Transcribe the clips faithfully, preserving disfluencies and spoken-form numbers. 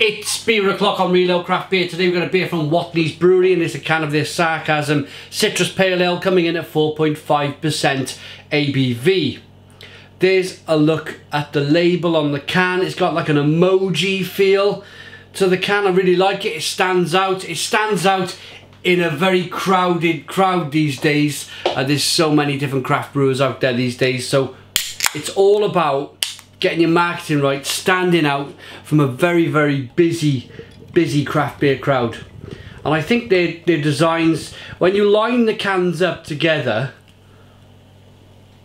It's beer o'clock on Real Ale Craft Beer. Today we've got a beer from Watney's Brewery and it's a can of this Sarcasm Citrus Pale Ale coming in at four point five percent A B V. There's a look at the label on the can. It's got like an emoji feel to the can. I really like it. It stands out. It stands out in a very crowded crowd these days. Uh, there's so many different craft brewers out there these days. So it's all about getting your marketing right, standing out from a very, very busy, busy craft beer crowd. And I think their, their designs, when you line the cans up together,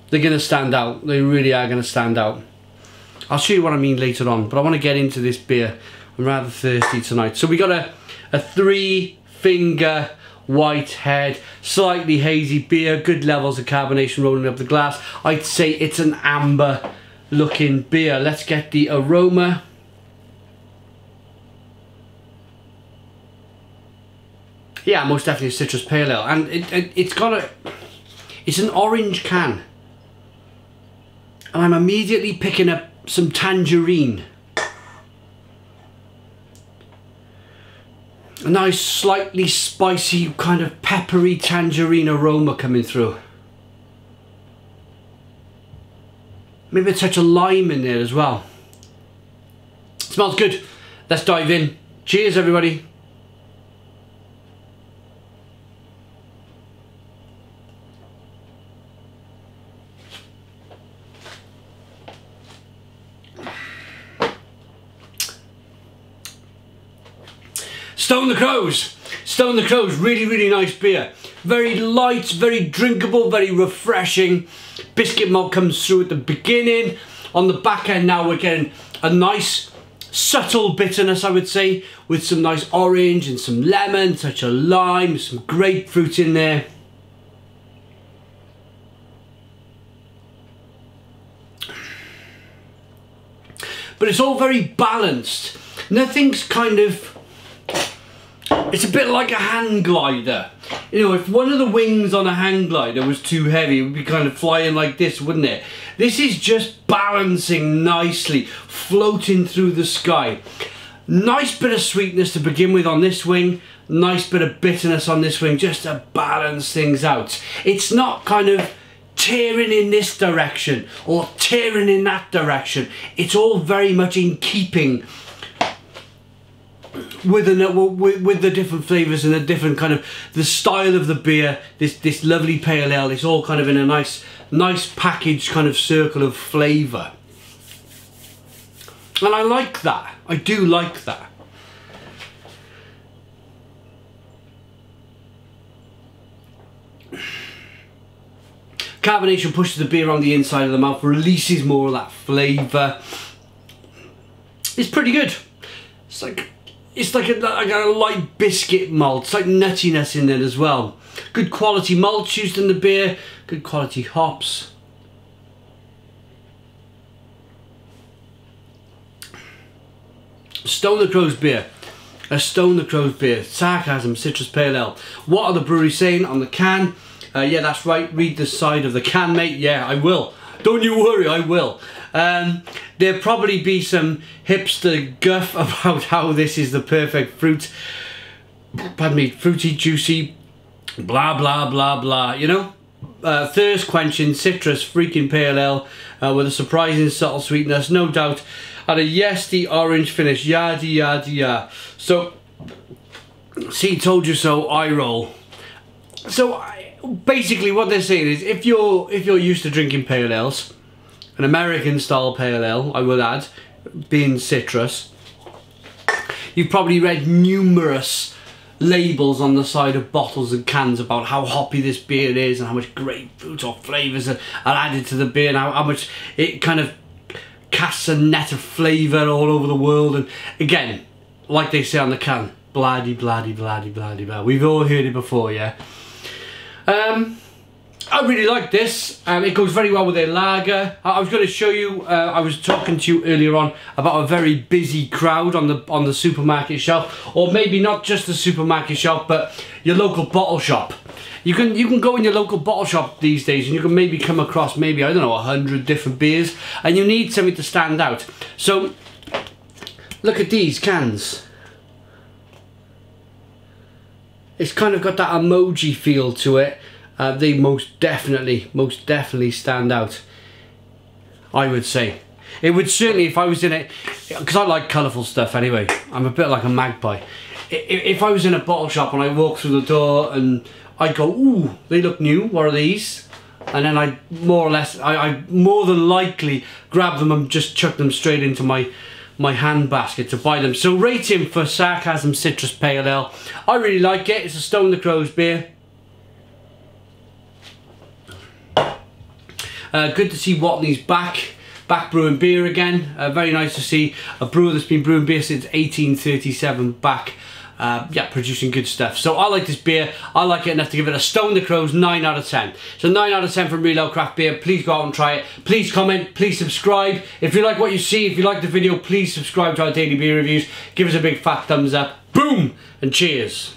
they're going to stand out. They really are going to stand out. I'll show you what I mean later on, but I want to get into this beer. I'm rather thirsty tonight. So we got a, a three-finger white head, slightly hazy beer, good levels of carbonation rolling up the glass. I'd say it's an amber looking beer. Let's get the aroma. Yeah, most definitely a citrus pale ale, and it, it, it's got a it's an orange can, and I'm immediately picking up some tangerine, a nice slightly spicy kind of peppery tangerine aroma coming through. Maybe a touch of lime in there as well. Smells good. Let's dive in. Cheers, everybody. Stone the Crows. Stone the Crows, really, really nice beer. Very light, very drinkable, very refreshing. Biscuit malt comes through at the beginning. On the back end now we're getting a nice subtle bitterness, I would say, with some nice orange and some lemon, touch of lime, some grapefruit in there. But it's all very balanced. Nothing's kind of... It's a bit like a hand glider. You know, if one of the wings on a hand glider was too heavy, it would be kind of flying like this, wouldn't it? This is just balancing nicely, floating through the sky. Nice bit of sweetness to begin with on this wing, nice bit of bitterness on this wing, just to balance things out. It's not kind of tearing in this direction or tearing in that direction. It's all very much in keeping With, an, with, with the different flavours and the different kind of the style of the beer, this this lovely pale ale, it's all kind of in a nice nice packaged kind of circle of flavour, and I like that. I do like that. Carbonation pushes the beer on the inside of the mouth, releases more of that flavour. It's pretty good. It's like It's like a, like a light biscuit malt. It's like nuttiness in it as well. Good quality malt used in the beer. Good quality hops. Stone the Crows beer. A Stone the Crows beer. Sarcasm Citrus Pale Ale. What are the breweries saying on the can? Uh, yeah, that's right. Read the side of the can, mate. Yeah, I will. Don't you worry, I will. Um, there'll probably be some hipster guff about how this is the perfect fruit. Pardon me, fruity, juicy, blah, blah, blah, blah, you know? Uh, thirst-quenching, citrus, freaking pale ale uh, with a surprising subtle sweetness, no doubt. And a yesty orange finish, yada, yada, yada. So, see, told you so, I roll. So, I, basically what they're saying is, if you're, if you're used to drinking pale ales, an American style pale ale, I will add, being citrus, you've probably read numerous labels on the side of bottles and cans about how hoppy this beer is and how much grapefruit or flavours are, are added to the beer and how, how much it kind of casts a net of flavour all over the world. And again, like they say on the can, bloody, bloody, bloody, bloody, blah. We've all heard it before, yeah? Um... I really like this. Um, it goes very well with their lager. I, I was going to show you. Uh, I was talking to you earlier on about a very busy crowd on the on the supermarket shelf, or maybe not just the supermarket shelf, but your local bottle shop. You can you can go in your local bottle shop these days, and you can maybe come across maybe I don't know a hundred different beers, and you need something to stand out. So Look at these cans. It's kind of got that emoji feel to it. Uh, they most definitely, most definitely stand out, I would say. It would certainly, if I was in it, because I like colourful stuff anyway. I'm a bit like a magpie. If I was in a bottle shop and I walked through the door and I'd go, ooh, they look new, what are these? And then I more or less, I, I more than likely grab them and just chuck them straight into my my hand basket to buy them. So rating for Sarcasm Citrus Pale Ale. I really like it. It's a Stone the Crows beer. Uh, good to see Watney's back, back brewing beer again. Uh, very nice to see a brewer that's been brewing beer since eighteen thirty-seven back. Uh, yeah, producing good stuff. So I like this beer. I like it enough to give it a Stone the Crows nine out of ten. So nine out of ten from Real Ale Craft Beer. Please go out and try it. Please comment. Please subscribe. If you like what you see, if you like the video, please subscribe to our daily beer reviews. Give us a big fat thumbs up. Boom! And cheers.